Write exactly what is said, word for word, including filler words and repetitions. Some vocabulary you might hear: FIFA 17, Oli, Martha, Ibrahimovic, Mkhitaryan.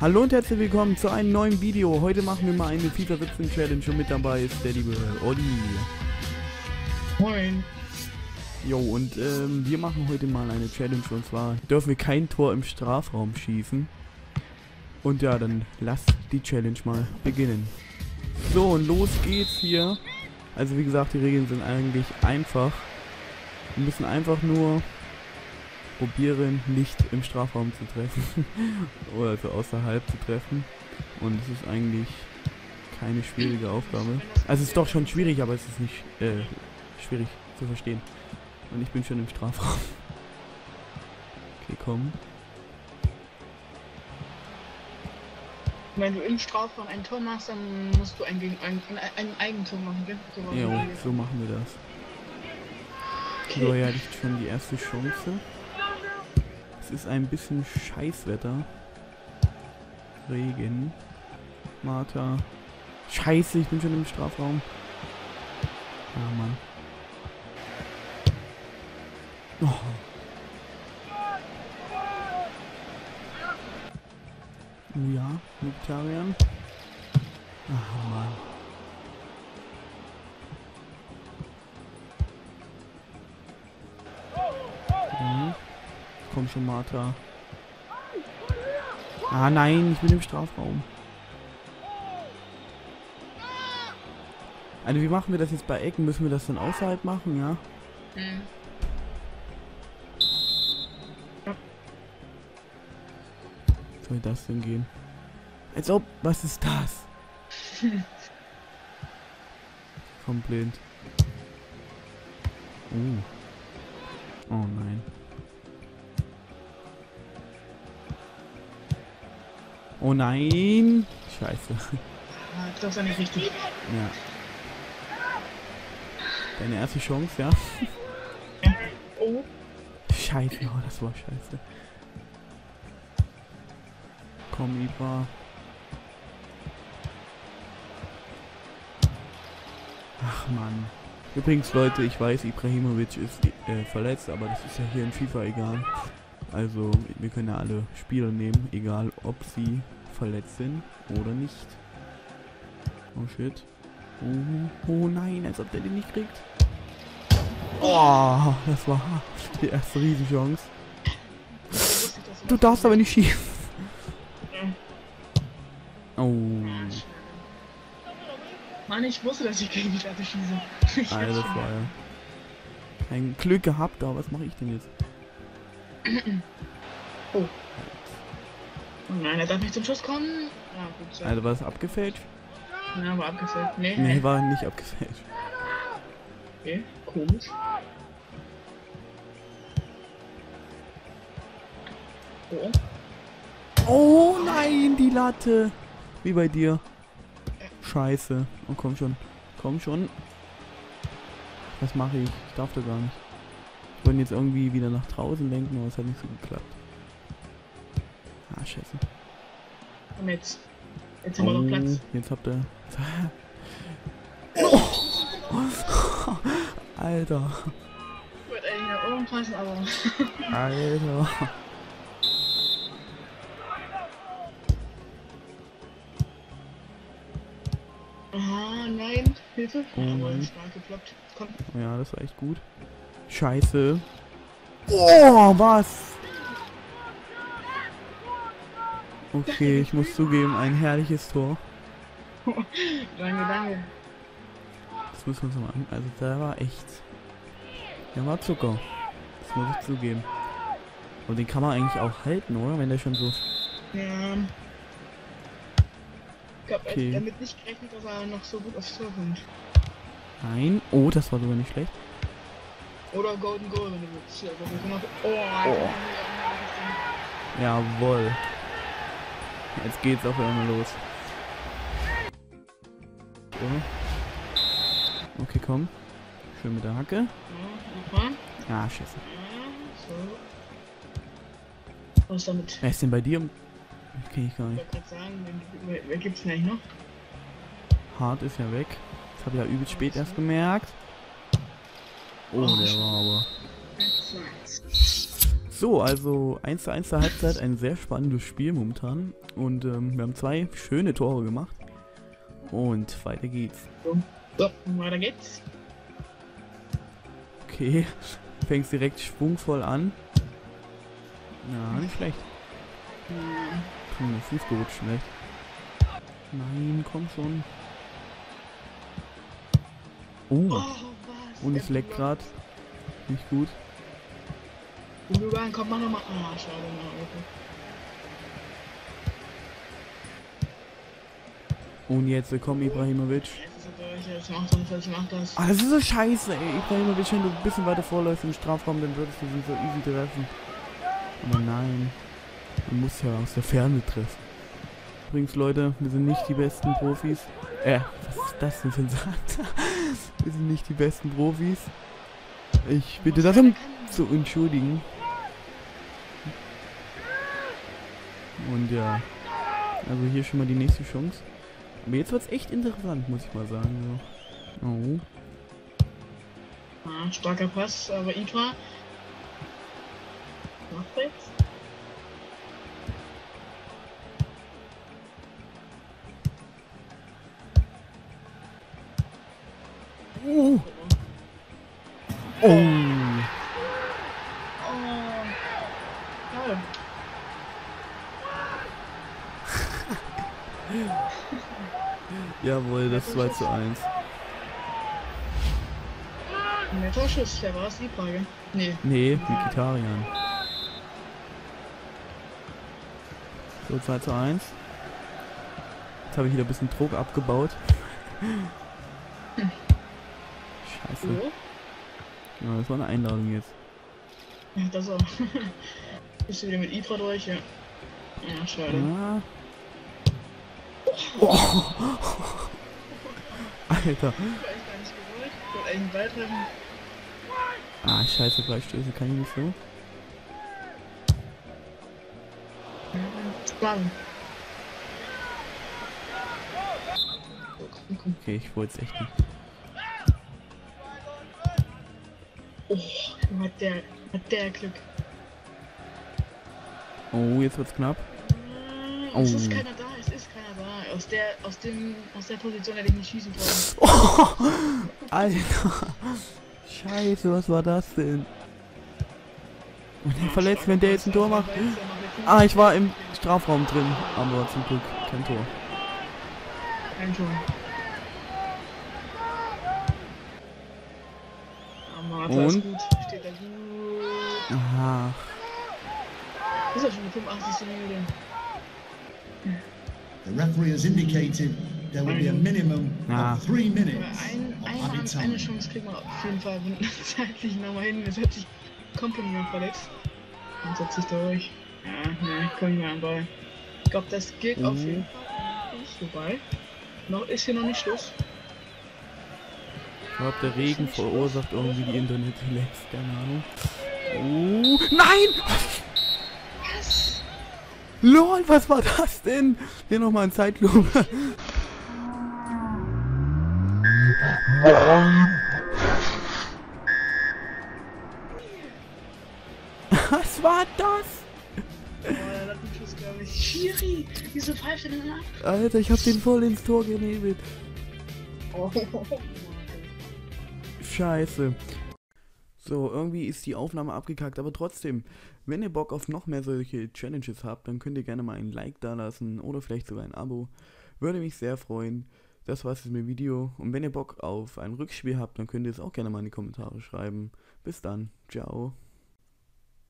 Hallo und herzlich willkommen zu einem neuen Video. Heute machen wir mal eine FIFA siebzehn Challenge und mit dabei ist der liebe Olli. Moin. Jo, und ähm, wir machen heute mal eine Challenge und zwar dürfen wir kein Tor im Strafraum schießen. Und ja, dann lasst die Challenge mal beginnen. So, und los geht's hier. Also wie gesagt, die Regeln sind eigentlich einfach. Wir müssen einfach nur probieren, nicht im Strafraum zu treffen. Oder also außerhalb zu treffen. Und es ist eigentlich keine schwierige Aufgabe. Also es ist doch schon schwierig, aber es ist nicht äh, schwierig zu verstehen. Und ich bin schon im Strafraum. Okay, komm. Wenn du im Strafraum ein Tor machst, dann musst du ein gegen ein, ein, ein Eigentor machen, gell? So ja, so machen wir das. Okay. So, ja, das ist schon die erste Chance. Es ist ein bisschen Scheißwetter. Regen. Martha. Scheiße, ich bin schon im Strafraum. Ah, Mann. Oh ja, Mkhitaryan. Ach Mann. Mhm. Komm schon, Martha. Ah nein, ich bin im Strafraum. Also wie machen wir das jetzt bei Ecken? Müssen wir das dann außerhalb machen, ja? Mhm. Soll das denn gehen? Als ob, was ist das? Komplett. Oh. Oh nein. Oh nein! Scheiße. Das war nicht richtig. Ja. Deine erste Chance, ja? Oh. Scheiße, oh, das war scheiße. Komm, Ibra. Ach man. Übrigens Leute, ich weiß, Ibrahimovic ist äh, verletzt, aber das ist ja hier in FIFA egal. Also wir können ja alle Spieler nehmen, egal ob sie verletzt sind oder nicht. Oh shit. Oh, oh nein, als ob der den nicht kriegt. Oh, das war die erste Riesenchance. Du darfst aber nicht schießen. Oh. Mann, ich wusste, dass ich gegen mich also schieße. Ich Alter, das war ja. Kein Glück gehabt, aber was mache ich denn jetzt? Oh. Halt. Oh nein, er darf nicht zum Schuss kommen. Ja, gut, so. Also war das abgefälscht? Ja, war abgefälscht. Nee, nee, war nicht abgefälscht. Okay, komisch. Oh. Oh nein, die Latte. Wie bei dir. Scheiße. Oh, komm schon. Komm schon. Was mache ich? Ich darf da gar nicht. Ich wollte jetzt irgendwie wieder nach draußen lenken, aber es hat nicht so geklappt. Ah, scheiße. Und jetzt. Jetzt haben oh, wir noch Platz. Jetzt habt ihr... Oh. Alter. Ich wollte eigentlich nach oben passen, aber... Alter. Ah, nein, Hilfe. Oh nein. Komm. Ja, das war echt gut. Scheiße. Oh, was? Okay, ich muss zugeben, ein herrliches Tor. Danke, danke. Das müssen wir uns mal an. Also, da war echt. Der war Zucker. Das muss ich zugeben. Und den kann man eigentlich auch halten, oder? Wenn der schon so. Ja. Ich hab okay. Damit nicht gerechnet, dass er noch so gut aufs Tor kommt. Nein. Oh, das war sogar nicht schlecht. Oder Golden Goal, wenn du willst. Oh, oh. Jawohl. Jetzt geht's auch immer los. So. Okay, komm. Schön mit der Hacke. Ja, scheiße. Was ist damit? Wer ist denn bei dir? Okay, ich kann nicht. Ich wollte gerade sagen, wer, wer gibt's denn eigentlich noch? Hart ist ja weg. Das habe ich ja übel spät erst gemerkt. Oh, der war aber. So, also eins zu eins zur Halbzeit, ein sehr spannendes Spiel momentan. Und ähm, wir haben zwei schöne Tore gemacht. Und weiter geht's. So, weiter geht's. Okay, fängst direkt schwungvoll an. Na, nicht schlecht. Puh, Fuß gerutscht, schlecht. Nein, komm schon. Oh, und es leckt gerade. Nicht gut. Und überall kommt man nochmal. Ah, oh, schade, okay. Und jetzt komm, Ibrahimovic. Jetzt macht das, jetzt macht das. Ah, das ist so scheiße, ey. Ibrahimovic, wenn du ein bisschen weiter vorläufst im Strafraum, dann würdest du sie so easy treffen. Aber nein. Man muss ja aus der Ferne treffen. Übrigens, Leute, wir sind nicht die besten Profis. Äh, was ist das denn für ein Satz? Wir sind nicht die besten Profis. Ich bitte das um zu entschuldigen. Und ja, also hier schon mal die nächste Chance. Aber jetzt wird's echt interessant, muss ich mal sagen. So. Oh. Ja, starker Pass, aber Ibra. Macht jetzt. Uh. Oh. Oh. Jawohl, das zwei zu eins. Der Torschuss, der war es, die Frage. Nee. Nee, Mkhitaryan. So, zwei zu eins. Jetzt habe ich wieder ein bisschen Druck abgebaut. Hm. Scheiße. So. Ja, das war eine Einladung jetzt. Ja, das auch. Bist du wieder mit Ibra durch, ja. Ja, schade. Ja. Oh. Alter. Ah, scheiße, Bleistöße kann ich nicht so. Okay, ich wollte es echt nicht. Oh, hat der, hat der Glück. Oh, jetzt wird's knapp. Oh. Es ist keiner da, es ist keiner da. Aus der, aus dem, aus der Position hätte ich nicht schießen können. Oh, Alter. Scheiße, was war das denn? Und der verletzt, wenn der jetzt ein Tor macht. Ah, ich war im Strafraum drin, aber zum Glück kein Tor. Kein Tor. Und? Gut. Steht da gut. Aha. Das ist ja schon die fünfundachtzigste Minute. The referee has indicated there will be a minimum of three minutes. Ein, eine Chance kriegen wir auf jeden Fall zeitlich nochmal hin. Jetzt hat sich Kompanie verletzt. Und setzt sich durch. Ja, nein, komm hier an den Ball. Ich glaube, das geht mhm. auf jeden Fall nicht vorbei. Noch ist hier noch nicht Schluss. Ich glaube, der Regen verursacht irgendwie die Internet-Lex, keine Ahnung. Oh, nein! Was? Lol, was war das denn? Hier nochmal ein Zeitlupe. Was war das? Schiri, wieso pfeift er denn ab? Alter, ich hab den voll ins Tor genebelt. Oh. Scheiße. So, irgendwie ist die Aufnahme abgekackt, aber trotzdem, wenn ihr Bock auf noch mehr solche Challenges habt, dann könnt ihr gerne mal ein Like da lassen oder vielleicht sogar ein Abo. Würde mich sehr freuen. Das war's mit dem Video. Und wenn ihr Bock auf ein Rückspiel habt, dann könnt ihr es auch gerne mal in die Kommentare schreiben. Bis dann. Ciao.